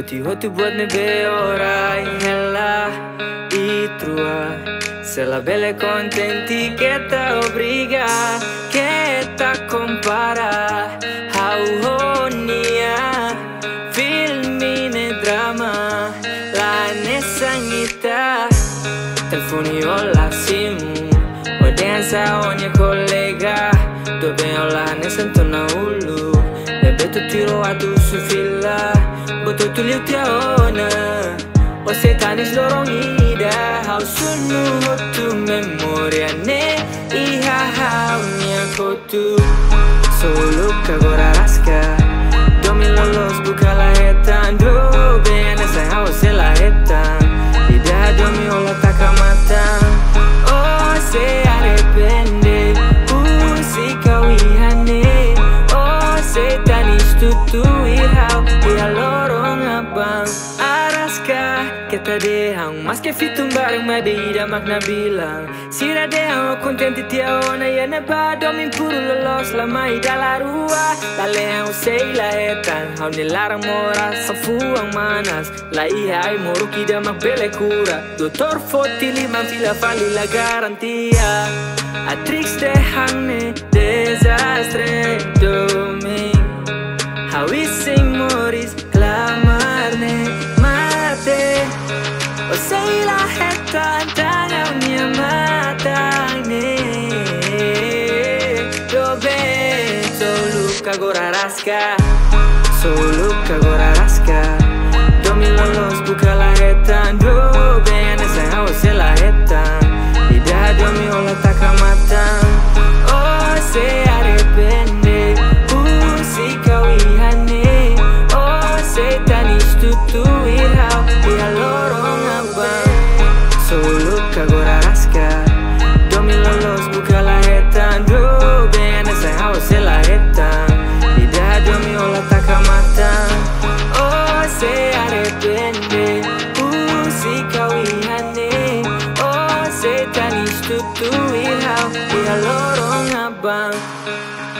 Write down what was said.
Hoti-hoti buat nebe ora inella I trua. Se la belle contenti che ta obbliga, che ta compara hauhonia, filmine drama, la ne sanita. Telefoni o la simu, o danza ogni collega, dove o la ne sento na ulu, bebe tu tiro a tu su fila. Boto liu tiona, o setanis dorongida, hau sunu hotu memoria ne iha hau mia kotu. Solo kagora raska, domi lolos buka lahetan, do bene sai hau se lahetan, tidak domi ola takamatan, oh se arepende, usi kau ihane, oh setanis tutu ihau ihalo. Araska que te dejan más que fitumbar una vida magnabila. Si la dejan o contente tiona y en el pado me impuro los la maida la rua. La lean se la etan, aun el moras safuan manas. La hija y moruki de más belle cura. Doctor Fotili manfila fali la garantía. Atrix dejanme desastre domi. Hawissing moris clamarne mate. O sei la jeta tan mia matane. Dove soluca gorarasca, soluca gorarasca. Domi lolos buka la jeta, dove ne san hau se la jeta. Tidak domi ola takamatan, oh se arepende. Si kau ihane, oh setan istutu ihau ia lorong abang. Solo kagora raska, domi lolos buka lahetan, do bene sai hau se lahetan, tidak domi ola takamatan, oh se arepende. Si kau ihane, oh setan istutu ihau ia lorong abang.